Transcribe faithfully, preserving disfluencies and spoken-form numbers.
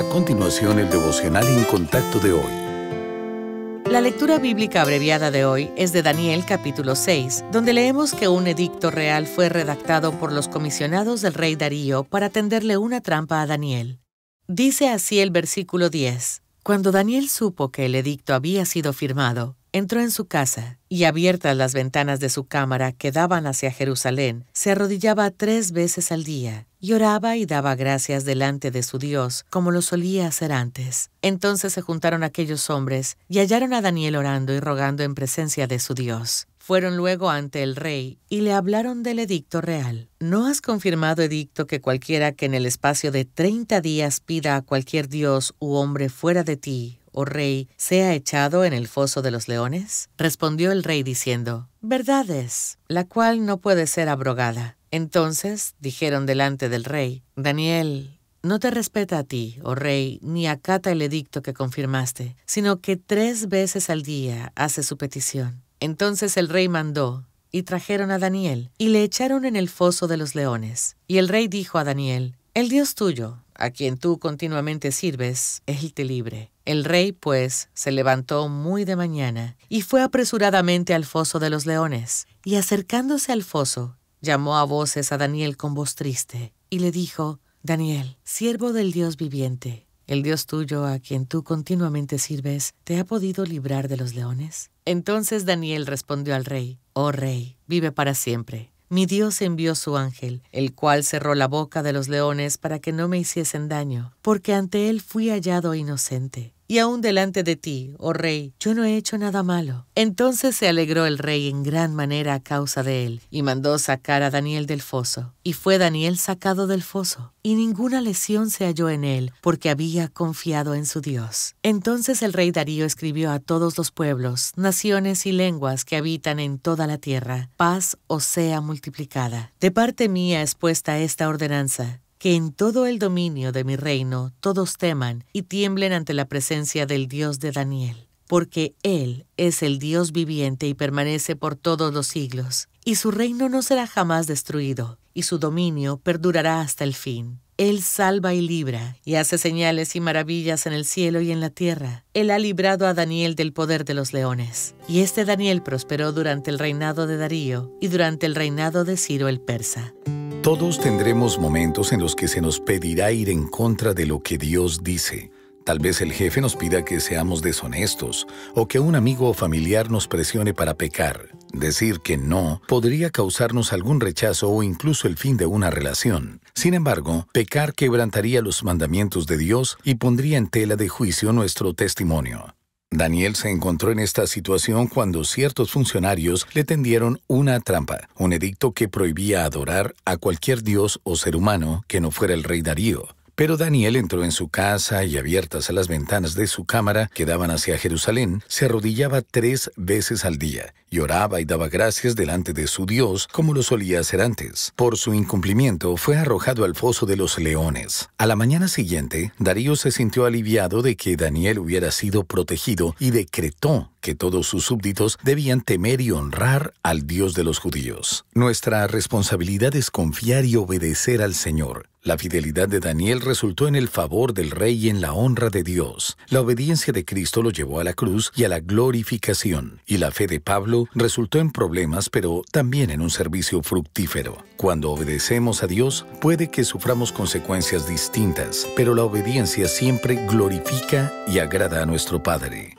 A continuación, el devocional en contacto de hoy. La lectura bíblica abreviada de hoy es de Daniel capítulo seis, donde leemos que un edicto real fue redactado por los comisionados del rey Darío para tenderle una trampa a Daniel. Dice así el versículo diez. Cuando Daniel supo que el edicto había sido firmado, entró en su casa, y abiertas las ventanas de su cámara que daban hacia Jerusalén, se arrodillaba tres veces al día, y oraba y daba gracias delante de su Dios, como lo solía hacer antes. Entonces se juntaron aquellos hombres, y hallaron a Daniel orando y rogando en presencia de su Dios. Fueron luego ante el rey, y le hablaron del edicto real. ¿No has confirmado edicto que cualquiera que en el espacio de treinta días pida a cualquier dios u hombre fuera de ti, oh rey, sea echado en el foso de los leones? Respondió el rey diciendo, verdad es, la cual no puede ser abrogada. Entonces dijeron delante del rey, Daniel, no te respeta a ti, oh rey, ni acata el edicto que confirmaste, sino que tres veces al día hace su petición. Entonces el rey mandó, y trajeron a Daniel, y le echaron en el foso de los leones. Y el rey dijo a Daniel, el Dios tuyo, a quien tú continuamente sirves, él te libre. El rey, pues, se levantó muy de mañana, y fue apresuradamente al foso de los leones. Y acercándose al foso, llamó a voces a Daniel con voz triste, y le dijo, Daniel, siervo del Dios viviente, el Dios tuyo, a quien tú continuamente sirves, ¿te ha podido librar de los leones? Entonces Daniel respondió al rey, oh rey, vive para siempre. Mi Dios envió su ángel, el cual cerró la boca de los leones para que no me hiciesen daño, porque ante él fui hallado inocente. Y aún delante de ti, oh rey, yo no he hecho nada malo. Entonces se alegró el rey en gran manera a causa de él, y mandó sacar a Daniel del foso. Y fue Daniel sacado del foso, y ninguna lesión se halló en él, porque había confiado en su Dios. Entonces el rey Darío escribió a todos los pueblos, naciones y lenguas que habitan en toda la tierra, paz os sea multiplicada. De parte mía es puesta esta ordenanza, que en todo el dominio de mi reino todos teman y tiemblen ante la presencia del Dios de Daniel, porque Él es el Dios viviente y permanece por todos los siglos, y su reino no será jamás destruido, y su dominio perdurará hasta el fin. Él salva y libra, y hace señales y maravillas en el cielo y en la tierra. Él ha librado a Daniel del poder de los leones. Y este Daniel prosperó durante el reinado de Darío y durante el reinado de Ciro el Persa. Todos tendremos momentos en los que se nos pedirá ir en contra de lo que Dios dice. Tal vez el jefe nos pida que seamos deshonestos o que un amigo o familiar nos presione para pecar. Decir que no podría causarnos algún rechazo o incluso el fin de una relación. Sin embargo, pecar quebrantaría los mandamientos de Dios y pondría en tela de juicio nuestro testimonio. Daniel se encontró en esta situación cuando ciertos funcionarios le tendieron una trampa, un edicto que prohibía adorar a cualquier dios o ser humano que no fuera el rey Darío. Pero Daniel entró en su casa y, abiertas las ventanas de su cámara que daban hacia Jerusalén, se arrodillaba tres veces al día, y oraba y daba gracias delante de su Dios, como lo solía hacer antes. Por su incumplimiento, fue arrojado al foso de los leones. A la mañana siguiente, Darío se sintió aliviado de que Daniel hubiera sido protegido y decretó que todos sus súbditos debían temer y honrar al Dios de los judíos. Nuestra responsabilidad es confiar y obedecer al Señor. La fidelidad de Daniel resultó en el favor del rey y en la honra de Dios. La obediencia de Cristo lo llevó a la cruz y a la glorificación. Y la fe de Pablo resultó en problemas, pero también en un servicio fructífero. Cuando obedecemos a Dios, puede que suframos consecuencias distintas, pero la obediencia siempre glorifica y agrada a nuestro Padre.